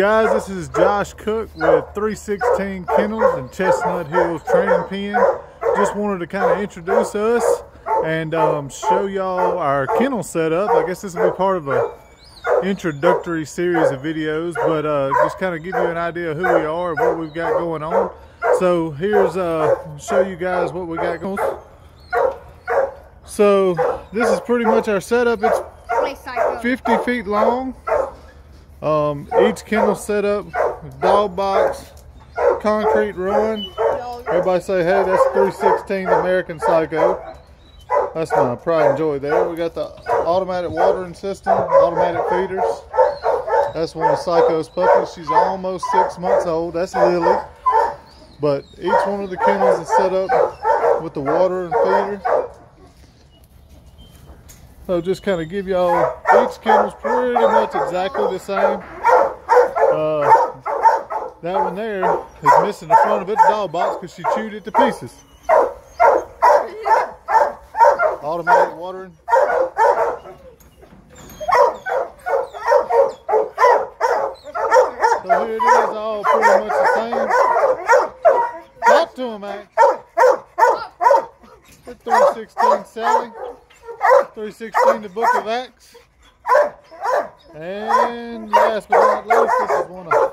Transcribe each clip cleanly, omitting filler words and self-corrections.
guys, this is Josh Cook with 3:16 Kennels and Chestnut Hills Training Pen. Just wanted to kind of introduce us and show y'all our kennel setup. I guess this will be part of a introductory series of videos, but just kind of give you an idea of who we are and what we've got going on. So here's show you guys what we got going on. So this is pretty much our setup. It's 50 feet long. Each kennel setup, dog box, concrete run. Everybody say, hey, that's 3:16 American Psycho. That's my pride and joy there. We got the automatic watering system, automatic feeders. That's one of Psycho's puppies. She's almost 6 months old. That's Lily. But each one of the kennels is set up with the water and feeder. So just kind of give y'all, each kennel's pretty much exactly the same. That one there is missing the front of its dog box because she chewed it to pieces. Automatic watering. So here it is, all pretty much the same. Talk to him, Max. We're 3:16 Sally. 3:16 the Book of Acts. And last but not least, this is one of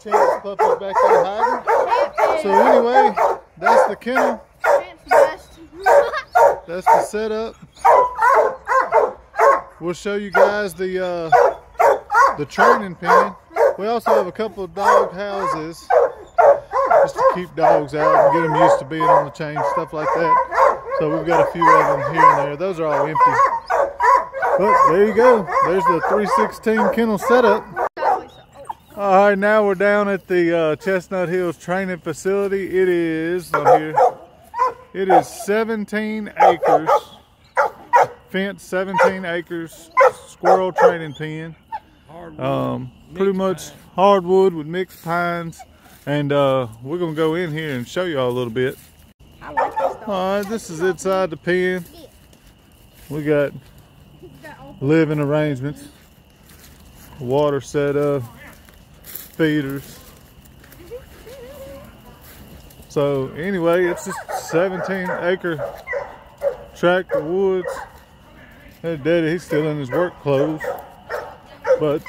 Chance's puppies back there hiding. So anyway, that's the kennel. That's the setup. We'll show you guys the training pen. We also have a couple of dog houses just to keep dogs out and get them used to being on the chain, stuff like that. So we've got a few of them here and there. Those are all empty. But there you go. There's the 3:16 kennel setup. All right, now we're down at the Chestnut Hills Training Facility. It is, I'm here. It is 17 acres. Fence, 17 acres. Squirrel training pen. Pretty much hardwood with mixed pines. And we're going to go in here and show you all a little bit. Alright, this is inside the pen. We got living arrangements, water set up, feeders. So anyway, it's just a 17 acre tract of woods. Hey, Daddy, he's still in his work clothes. But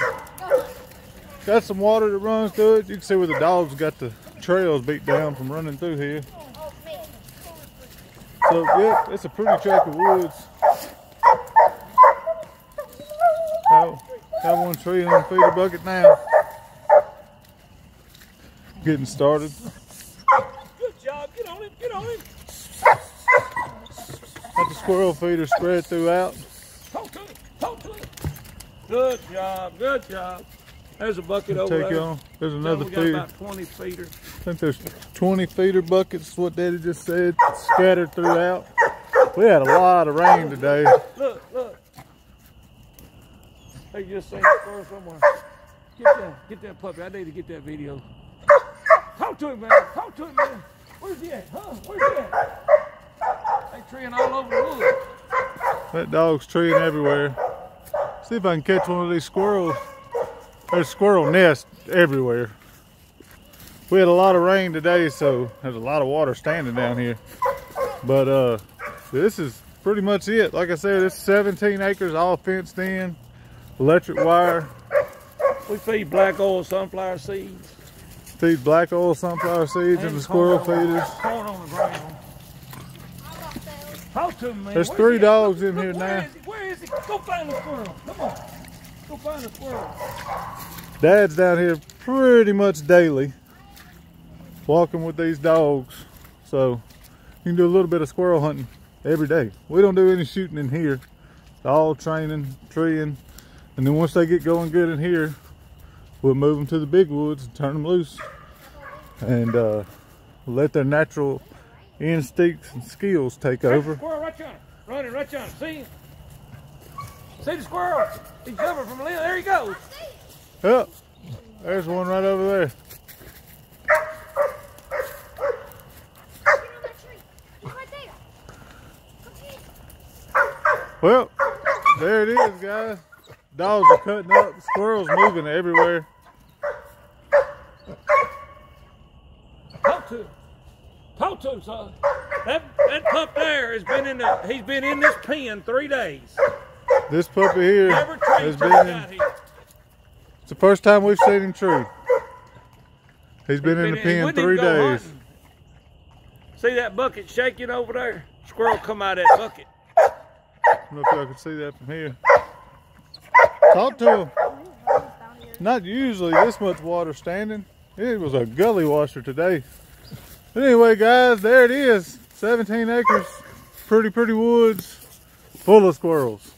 got some water that runs through it. You can see where the dogs got the trails beat down from running through here. So, yep, it's a pretty tract of woods. Oh, got one tree on the feeder bucket now. Getting started. Good job, get on him, get on him. Got the squirrel feeder spread throughout. Talk to him, talk to him. Good job, good job. There's a bucket over there. There's another feeder. About 20 feeder. I think there's 20 feeder buckets, what Daddy just said, scattered throughout. We had a lot of rain today. Look, look. They just seen a squirrel somewhere. Get that puppy. I need to get that video. Talk to him, man. Talk to him, man. Where's he at? Huh? Where's he at? They treeing all over the wood. That dog's treeing everywhere. See if I can catch one of these squirrels. There's squirrel nests everywhere. We had a lot of rain today, so there's a lot of water standing down here. But this is pretty much it. Like I said, it's 17 acres, all fenced in, electric wire. We feed black oil sunflower seeds. Feed black oil sunflower seeds and the squirrel feeders. Corn on the ground. Talk to him, man. There's three dogs in here now. Where is he? Go find the squirrel. Come on. Go find the squirrel. Dad's down here pretty much daily walking with these dogs, so you can do a little bit of squirrel hunting every day. We don't do any shooting in here. It's all training, treeing, and then once they get going good in here, we'll move them to the big woods and turn them loose and let their natural instincts and skills take over. Squirrel right on him. Running right on him. See him? See the squirrel? He's jumping from the limb. There he goes. Yep. There's one right over there. Well, there it is, guys. Dogs are cutting up. Squirrels moving everywhere. Toto, sir. That pup there has been in the, he's been in this pen 3 days. This puppy here has been in, it's the first time we've seen him true. He's been in the pen 3 days. Hunting. See that bucket shaking over there? Squirrel come out of that bucket. I don't know if y'all can see that from here. Talk to him. Not usually this much water standing. It was a gully washer today. But anyway, guys, there it is. 17 acres, pretty woods, full of squirrels.